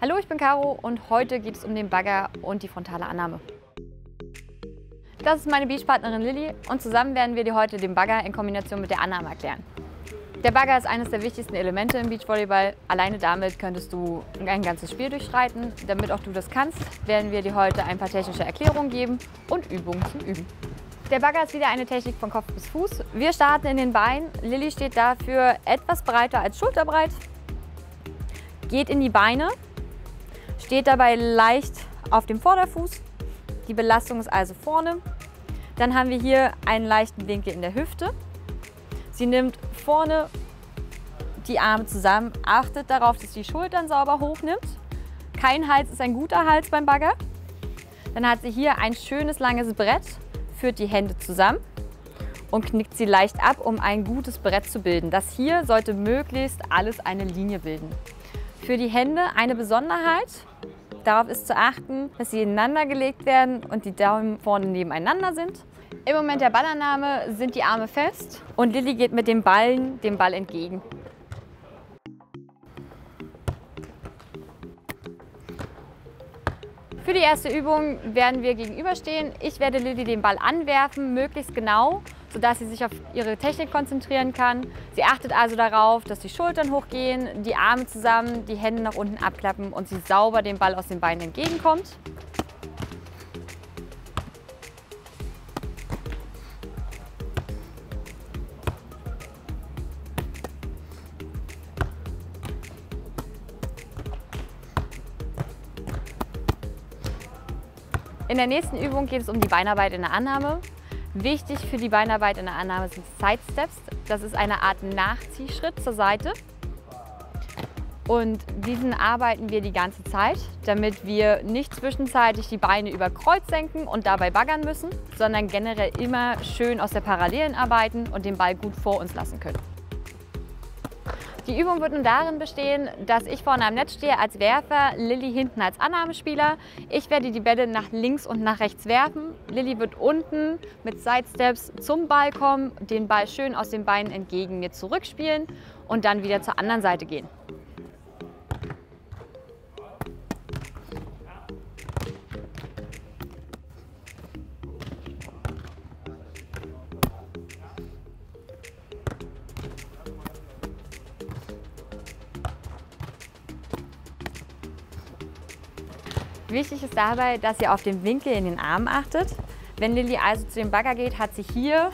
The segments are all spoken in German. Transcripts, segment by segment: Hallo, ich bin Caro und heute geht es um den Bagger und die frontale Annahme. Das ist meine Beachpartnerin Lilly und zusammen werden wir dir heute den Bagger in Kombination mit der Annahme erklären. Der Bagger ist eines der wichtigsten Elemente im Beachvolleyball. Alleine damit könntest du ein ganzes Spiel durchschreiten. Damit auch du das kannst, werden wir dir heute ein paar technische Erklärungen geben und Übungen zum Üben. Der Bagger ist wieder eine Technik von Kopf bis Fuß. Wir starten in den Beinen. Lilly steht dafür etwas breiter als schulterbreit, geht in die Beine. Steht dabei leicht auf dem Vorderfuß, die Belastung ist also vorne. Dann haben wir hier einen leichten Winkel in der Hüfte. Sie nimmt vorne die Arme zusammen, achtet darauf, dass die Schultern sauber hochnimmt. Kein Hals ist ein guter Hals beim Bagger. Dann hat sie hier ein schönes langes Brett, führt die Hände zusammen und knickt sie leicht ab, um ein gutes Brett zu bilden. Das hier sollte möglichst alles eine Linie bilden. Für die Hände eine Besonderheit, darauf ist zu achten, dass sie ineinander gelegt werden und die Daumen vorne nebeneinander sind. Im Moment der Ballannahme sind die Arme fest und Lilly geht mit den Ballen dem Ball entgegen. Für die erste Übung werden wir gegenüberstehen. Ich werde Lilly den Ball anwerfen, möglichst genau, sodass sie sich auf ihre Technik konzentrieren kann. Sie achtet also darauf, dass die Schultern hochgehen, die Arme zusammen, die Hände nach unten abklappen und sie sauber dem Ball aus den Beinen entgegenkommt. In der nächsten Übung geht es um die Beinarbeit in der Annahme. Wichtig für die Beinarbeit in der Annahme sind Sidesteps. Das ist eine Art Nachziehschritt zur Seite. Und diesen arbeiten wir die ganze Zeit, damit wir nicht zwischenzeitlich die Beine über Kreuz senken und dabei baggern müssen, sondern generell immer schön aus der Parallelen arbeiten und den Ball gut vor uns lassen können. Die Übung wird nun darin bestehen, dass ich vorne am Netz stehe als Werfer, Lilly hinten als Annahmespieler. Ich werde die Bälle nach links und nach rechts werfen. Lilly wird unten mit Sidesteps zum Ball kommen, den Ball schön aus den Beinen entgegen mir zurückspielen und dann wieder zur anderen Seite gehen. Wichtig ist dabei, dass ihr auf den Winkel in den Armen achtet. Wenn Lilly also zu dem Bagger geht, hat sie hier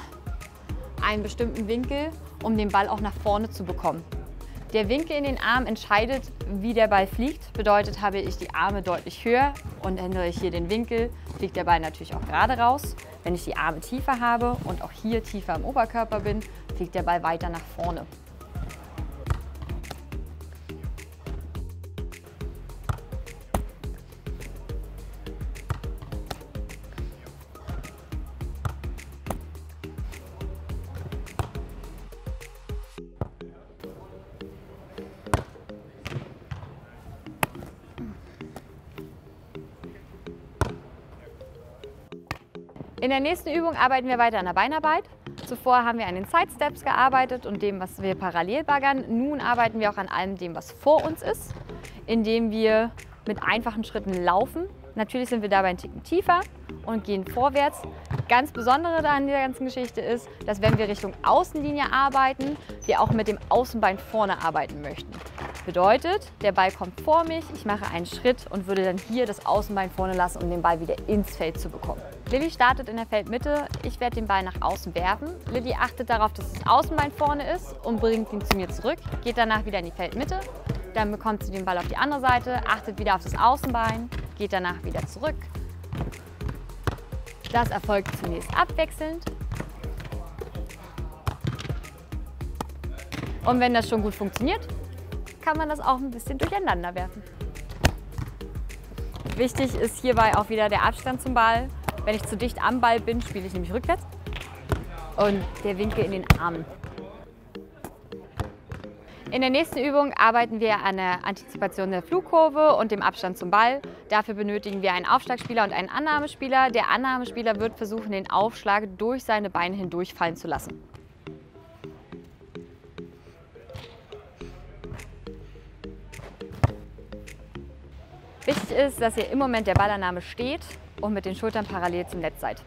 einen bestimmten Winkel, um den Ball auch nach vorne zu bekommen. Der Winkel in den Armen entscheidet, wie der Ball fliegt. Bedeutet, habe ich die Arme deutlich höher und ändere ich hier den Winkel, fliegt der Ball natürlich auch gerade raus. Wenn ich die Arme tiefer habe und auch hier tiefer im Oberkörper bin, fliegt der Ball weiter nach vorne. In der nächsten Übung arbeiten wir weiter an der Beinarbeit. Zuvor haben wir an den Sidesteps gearbeitet und dem, was wir parallel baggern. Nun arbeiten wir auch an allem dem, was vor uns ist, indem wir mit einfachen Schritten laufen. Natürlich sind wir dabei einen Ticken tiefer und gehen vorwärts. Ganz Besondere an der ganzen Geschichte ist, dass wenn wir Richtung Außenlinie arbeiten, wir auch mit dem Außenbein vorne arbeiten möchten. Bedeutet, der Ball kommt vor mich, ich mache einen Schritt und würde dann hier das Außenbein vorne lassen, um den Ball wieder ins Feld zu bekommen. Lilly startet in der Feldmitte, ich werde den Ball nach außen werfen. Lilly achtet darauf, dass das Außenbein vorne ist und bringt ihn zu mir zurück, geht danach wieder in die Feldmitte. Dann bekommt sie den Ball auf die andere Seite, achtet wieder auf das Außenbein, geht danach wieder zurück. Das erfolgt zunächst abwechselnd. Und wenn das schon gut funktioniert, kann man das auch ein bisschen durcheinander werfen. Wichtig ist hierbei auch wieder der Abstand zum Ball. Wenn ich zu dicht am Ball bin, spiele ich nämlich rückwärts. Und der Winkel in den Armen. In der nächsten Übung arbeiten wir an der Antizipation der Flugkurve und dem Abstand zum Ball. Dafür benötigen wir einen Aufschlagspieler und einen Annahmespieler. Der Annahmespieler wird versuchen, den Aufschlag durch seine Beine hindurch fallen zu lassen. Wichtig ist, dass ihr im Moment der Ballannahme steht und mit den Schultern parallel zum Netz seid.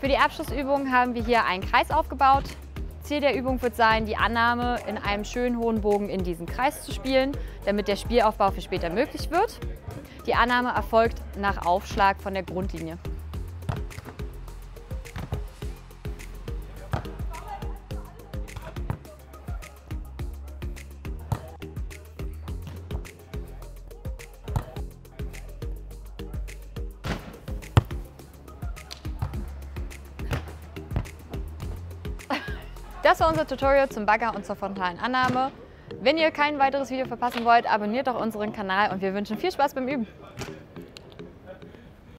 Für die Abschlussübung haben wir hier einen Kreis aufgebaut. Ziel der Übung wird sein, die Annahme in einem schönen hohen Bogen in diesen Kreis zu spielen, damit der Spielaufbau für später möglich wird. Die Annahme erfolgt nach Aufschlag von der Grundlinie. Das war unser Tutorial zum Bagger und zur frontalen Annahme. Wenn ihr kein weiteres Video verpassen wollt, abonniert doch unseren Kanal und wir wünschen viel Spaß beim Üben.